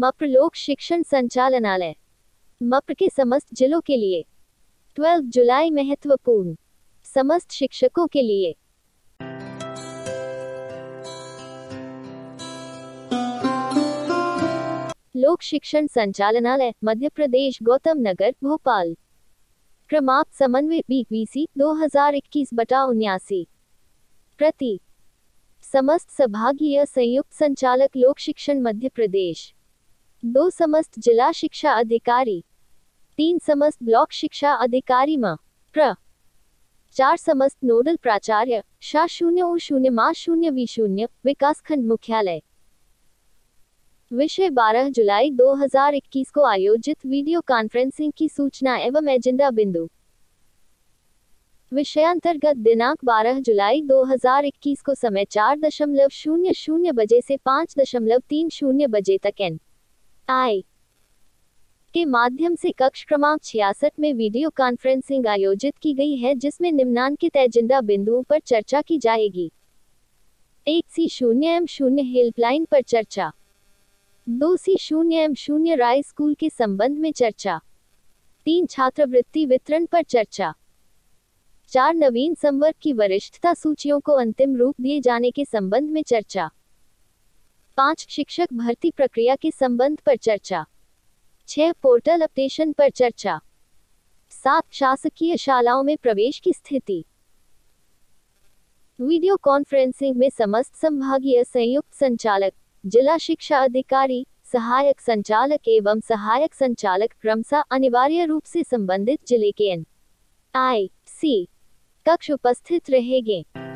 मप्र लोक शिक्षण संचालनालय मप्र के समस्त जिलों के लिए 12 जुलाई महत्वपूर्ण समस्त शिक्षकों के लिए। लोक शिक्षण संचालनालय मध्य प्रदेश गौतम नगर भोपाल क्रमांक समन्वय बीवीसी 2021/79 प्रति समस्त संभागीय संयुक्त संचालक लोक शिक्षण मध्य प्रदेश 2 समस्त जिला शिक्षा अधिकारी 3 समस्त ब्लॉक शिक्षा अधिकारी प्र 4 समस्त नोडल प्राचार्य शा 0 0 0 0 0 विकासखंड मुख्यालय। विषय 12 जुलाई 2021 को आयोजित वीडियो कॉन्फ्रेंसिंग की सूचना एवं एजेंडा बिंदु। विषयांतर्गत दिनांक 12 जुलाई 2021 को समय 4:00 बजे से 5:30 बजे तक एन.आई. के माध्यम से कक्ष क्रमांक 66 में वीडियो कॉन्फ्रेंसिंग आयोजित की गई है, जिसमें निम्नांकित एजेंडा बिंदुओं पर चर्चा की जाएगी। 1C0M0 हेल्पलाइन पर चर्चा, 2C0M0 राय स्कूल के संबंध में चर्चा, 3 छात्रवृत्ति वितरण पर चर्चा, 4 नवीन संवर्ग की वरिष्ठता सूचियों को अंतिम रूप दिए जाने के संबंध में चर्चा, 5 शिक्षक भर्ती प्रक्रिया के संबंध पर चर्चा, 6 पोर्टल अपडेशन पर चर्चा, 7 शासकीय शालाओं में प्रवेश की स्थिति। वीडियो कॉन्फ्रेंसिंग में समस्त संभागीय संयुक्त संचालक, जिला शिक्षा अधिकारी, सहायक संचालक एवं सहायक संचालक प्रमसा अनिवार्य रूप से संबंधित जिले के एन आई सी कक्ष उपस्थित रहेंगे।